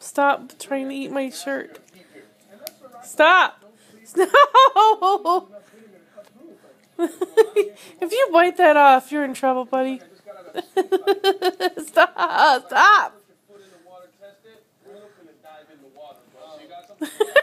Stop trying to eat my shirt. Stop! No! If you bite that off, you're in trouble, buddy. Stop! Stop!